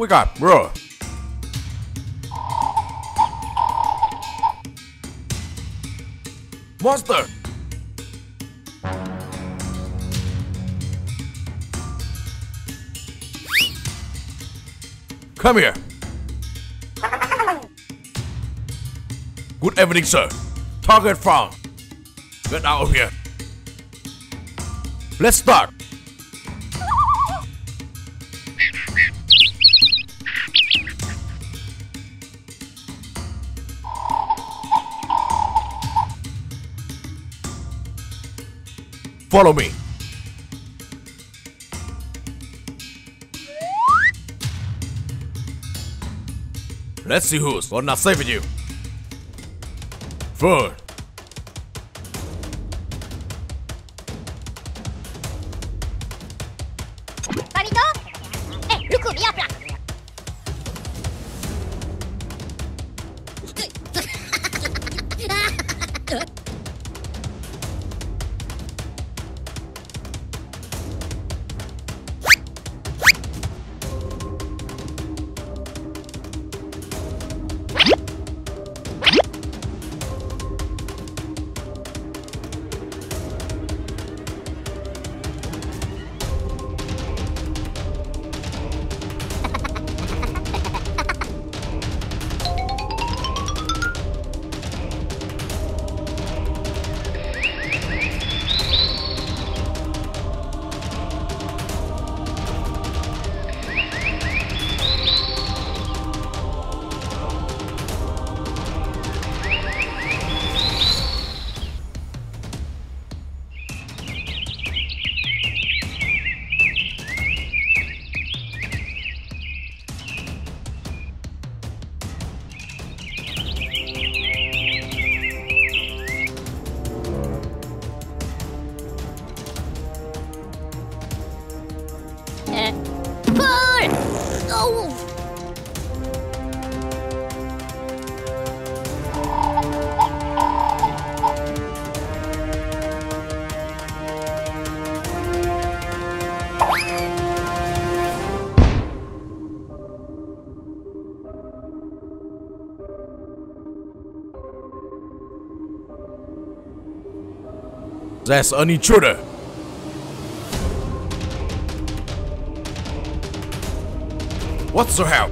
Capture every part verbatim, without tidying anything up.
We got bruh. Monster! Come here! Good evening, sir. Target found. Get out of here. Let's start. Follow me. Let's see who's gonna save you. Food. That's an intruder. What's the hell?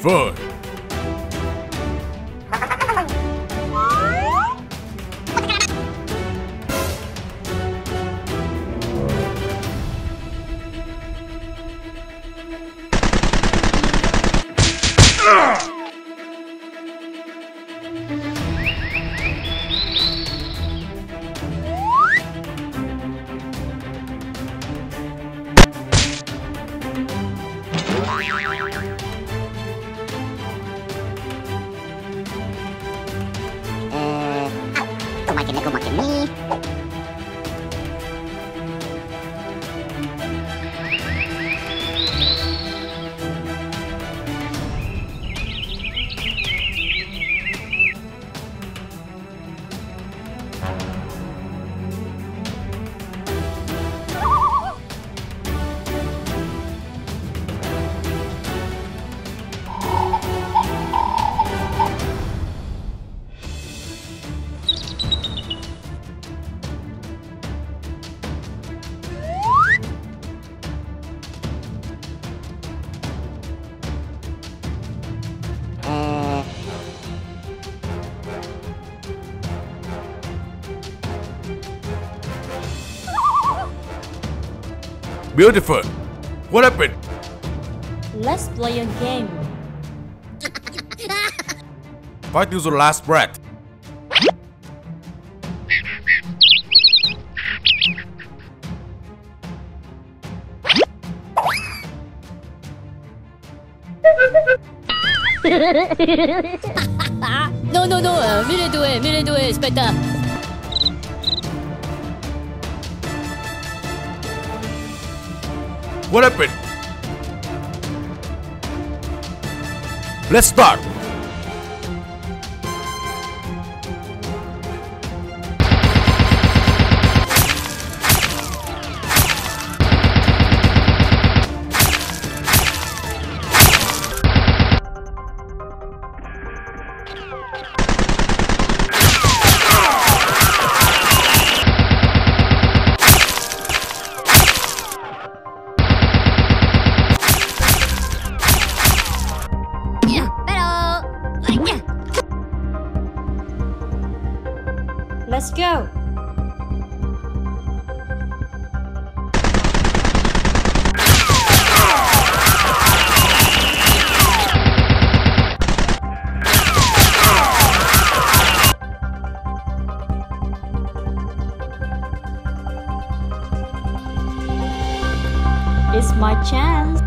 Fun. Beautiful. What happened? Let's play a game. Fight till the last breath. No, no, no. Mille et deux, mille et deux, it's better. What happened? Let's start. Let's go! It's my chance!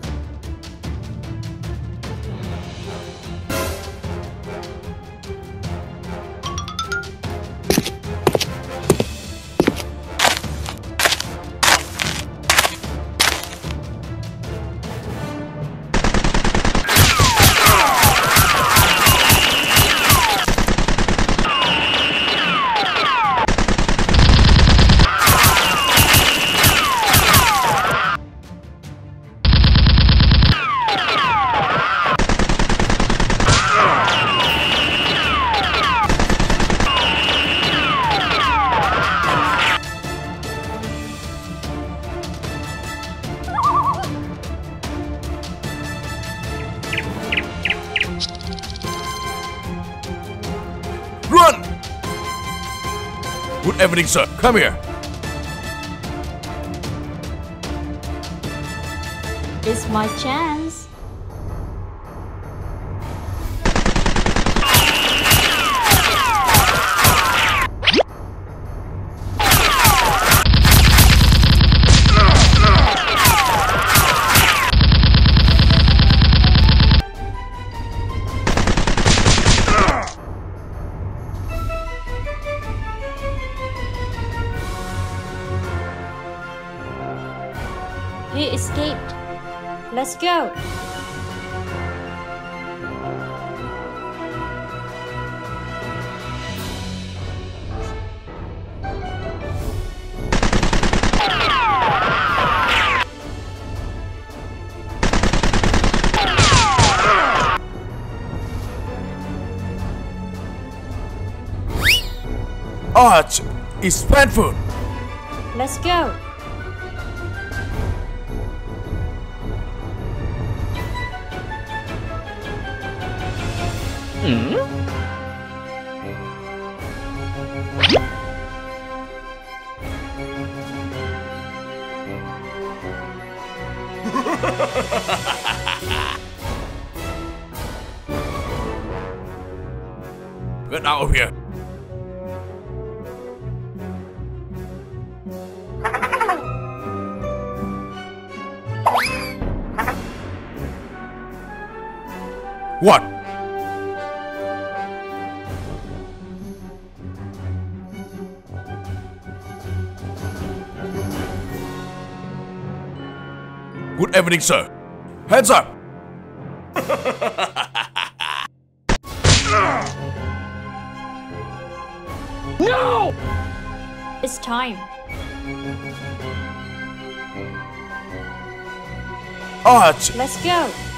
Good evening, sir. Come here. It's my chance. He escaped. Let's go. Arch is painful. Let's go. Hmm? Get out of here. What? Good evening, sir. Hands up! No! It's time. Arch! Let's go!